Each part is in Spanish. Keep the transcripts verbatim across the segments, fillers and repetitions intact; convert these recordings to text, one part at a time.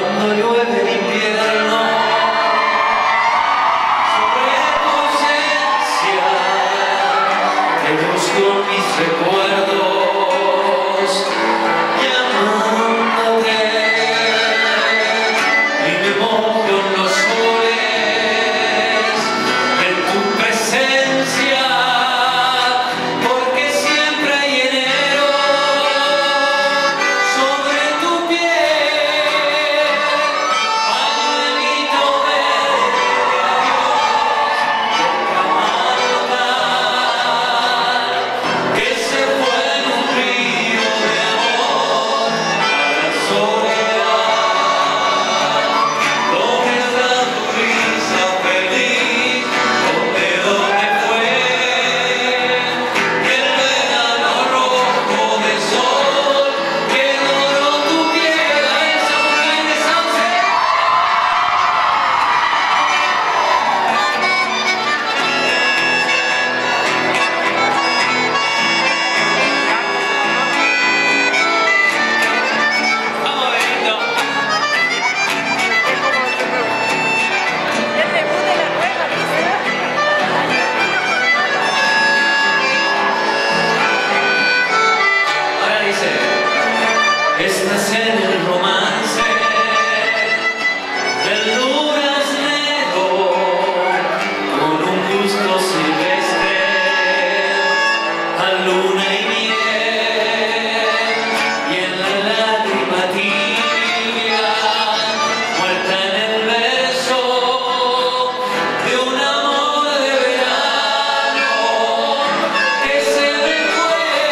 cuando llueve el invierno sobre tu ausencia, te busco mis recuerdos. Estás en el romance de lunas negro, con un gusto silvestre a luna y miel, y en la lágrima tibia muerta en el verso de un amor de verano que se me fue.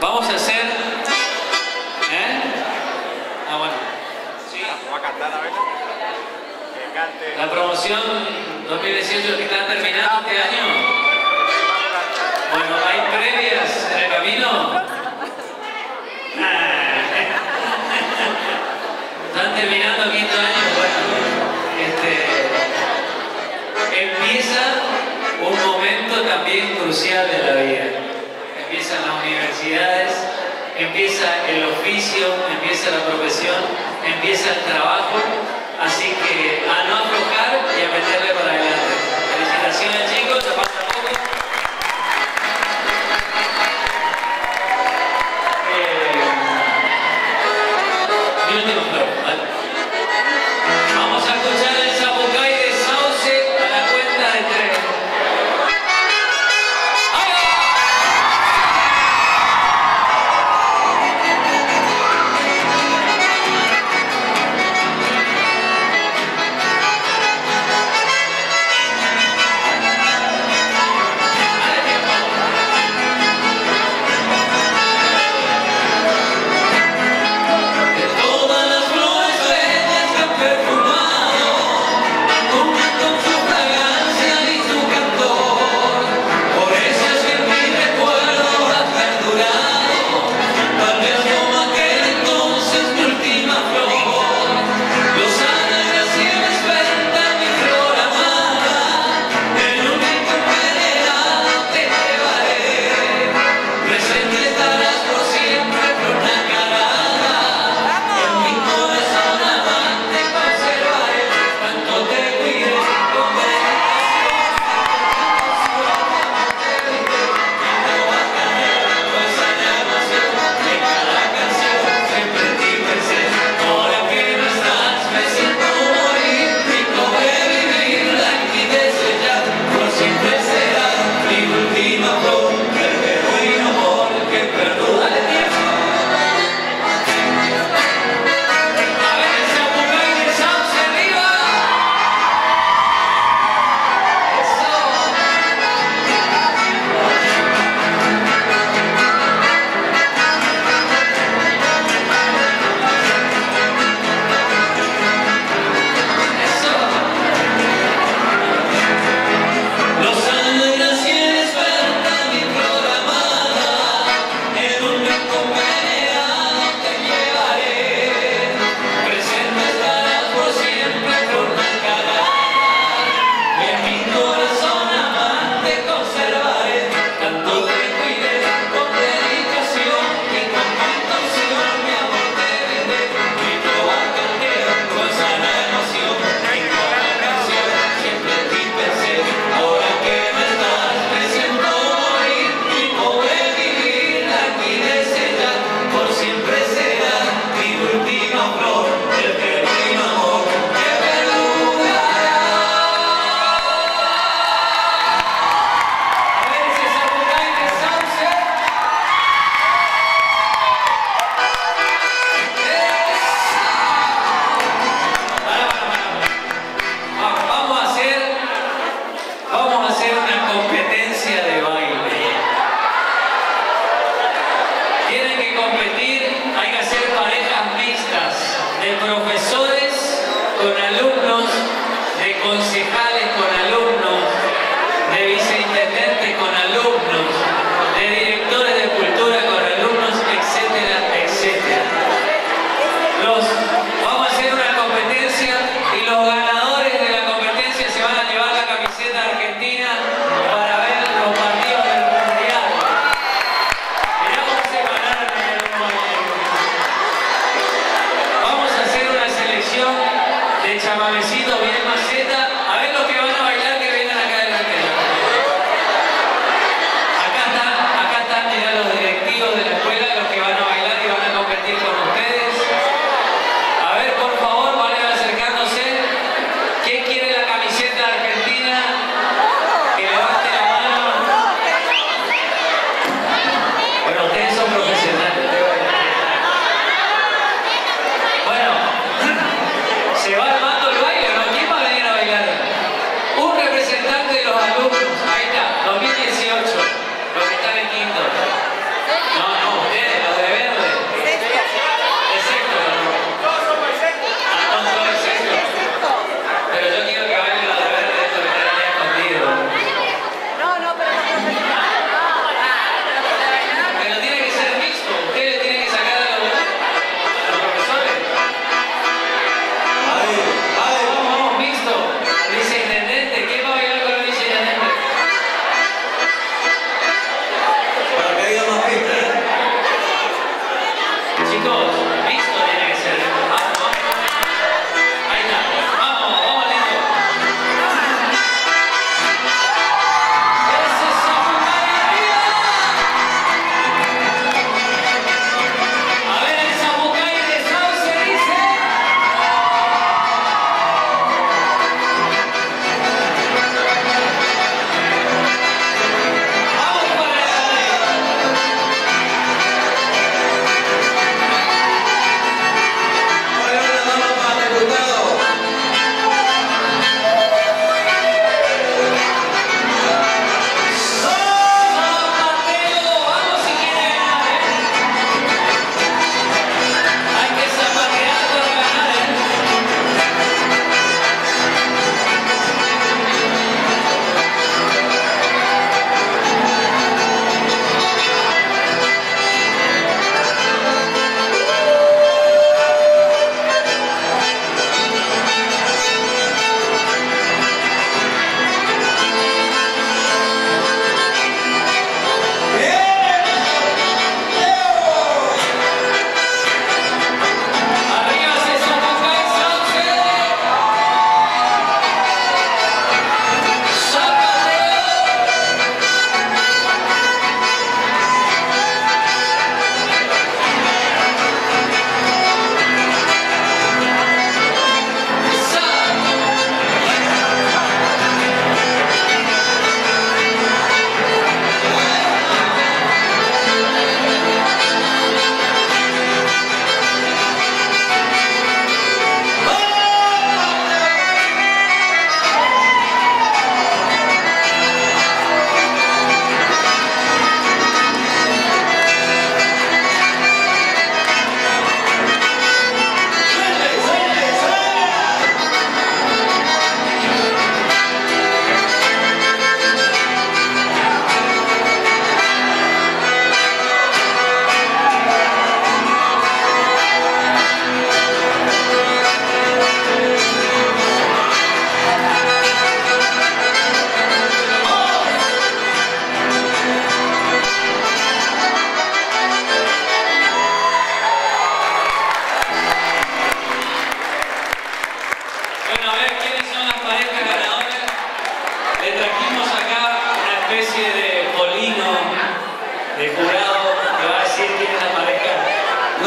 Vamos a hacer, ¿eh? Ah, bueno. Sí. Va a cantar, a ver. Que cante. La promoción dos mil dieciocho que está terminando este año. Bueno, hay previas en el camino. Están terminando el quinto año. Bueno, este, empieza un momento también crucial de la vida. Empiezan las universidades, empieza el oficio, empieza la profesión, empieza el trabajo, así que a no aflojar y a meterle para adelante. Felicitaciones, chicos, se pasa poco. Eh, y último flor, ¿vale? Vamos a escuchar el Zapucay de Sauce a la cuenta de tres.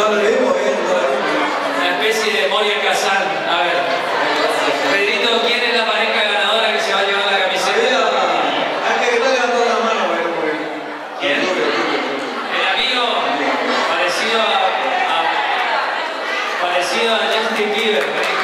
no lo leemos, ¿eh? No lo leemos. Una especie de Moria Casal. A ver. Pedrito, ¿quién es la pareja ganadora que se va a llevar la camiseta? Al que está levantando la mano, bueno, pues. ¿Quién? El amigo parecido a, a parecido a Justin Bieber, ¿eh?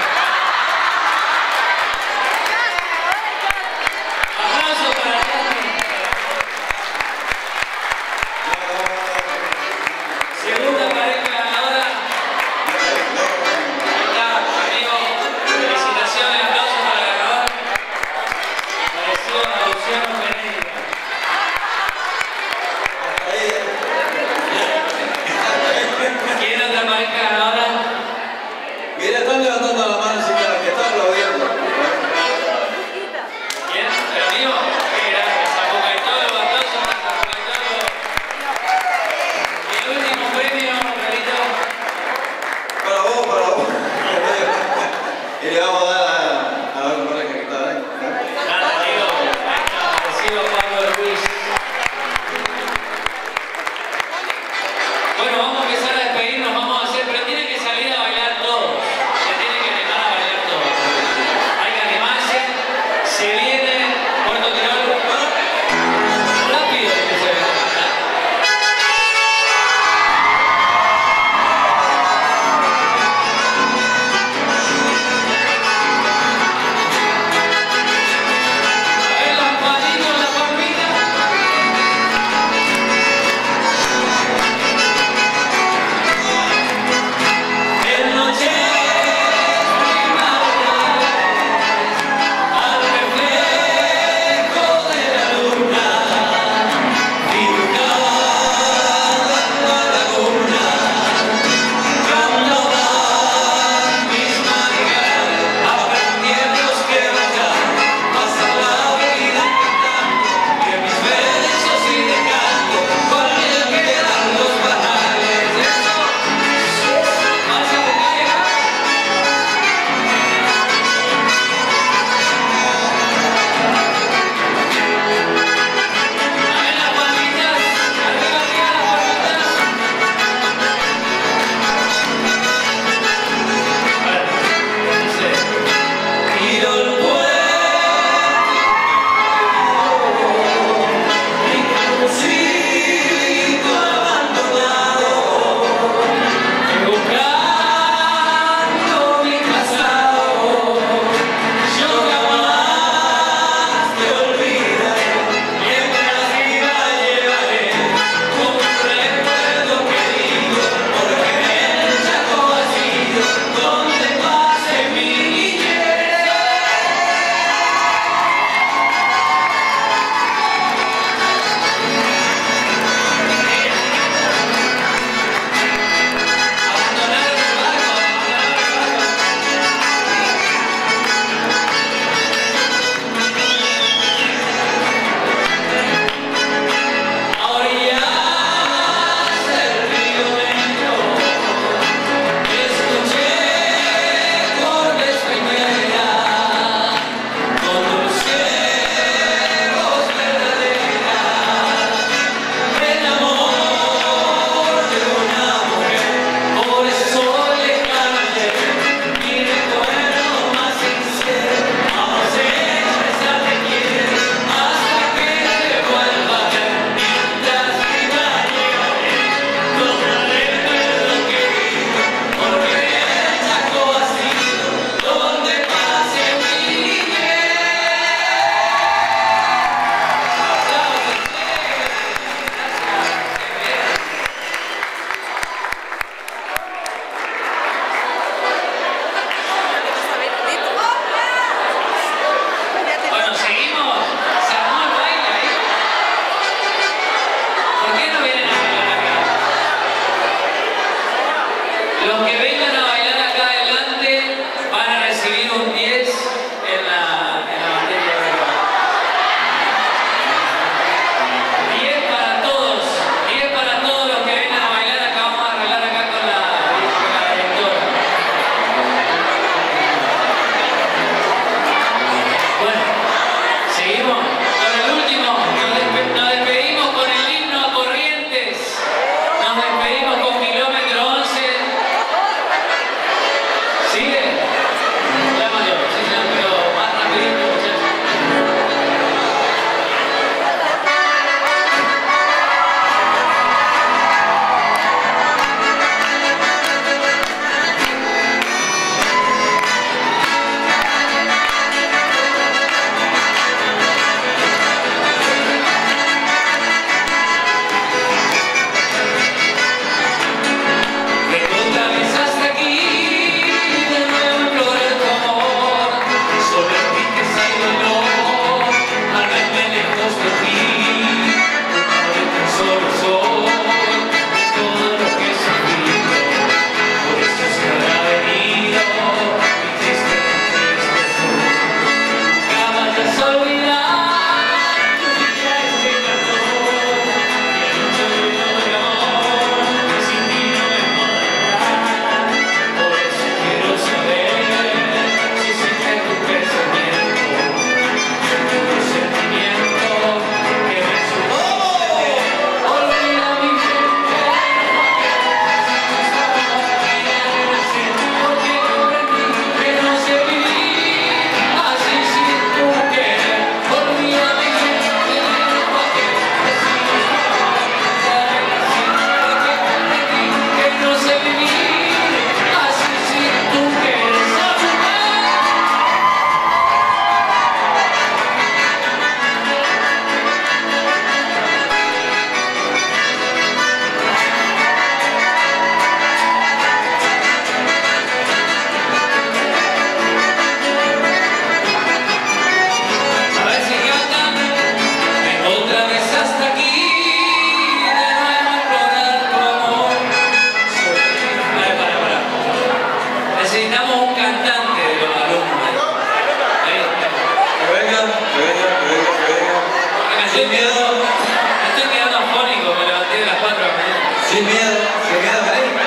Sin miedo, sin miedo, vení.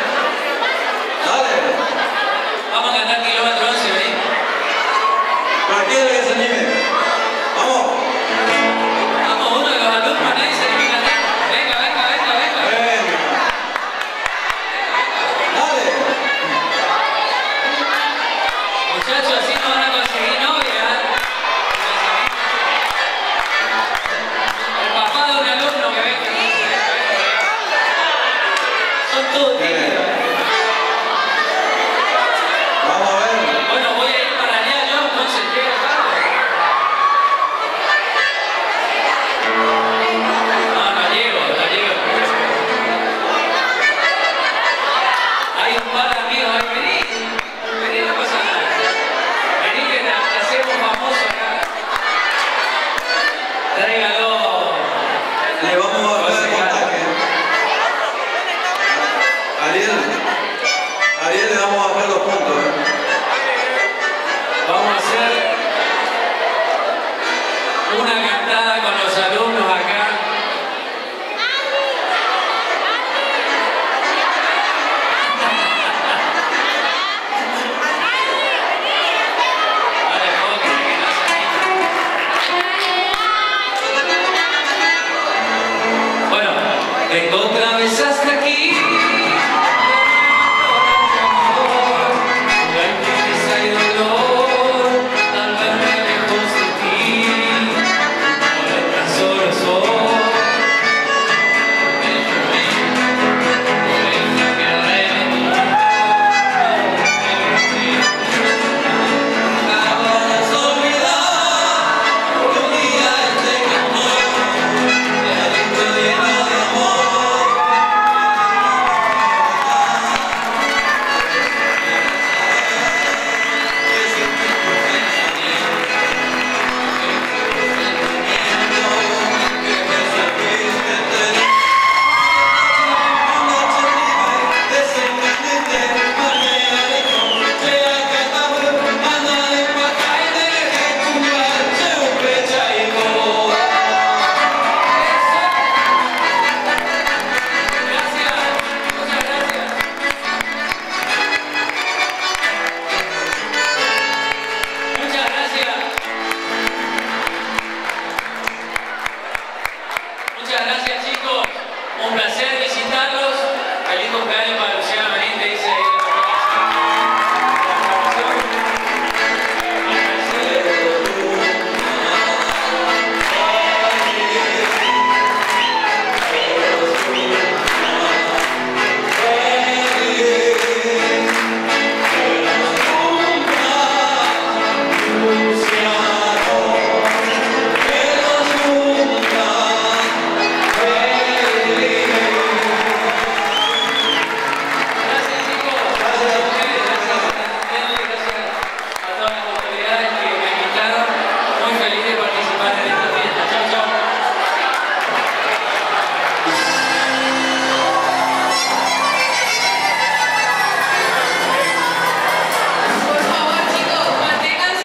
Dale. Vamos a cantar kilómetro once, vení. Cualquiera que se anime. Vamos. Vamos, uno de los alumnos, nadie se anime a cantar. Venga, venga, venga, venga. Venga. Dale. Muchachos, así no van a conseguir novia. El papá de un alumno que venga. Son todos.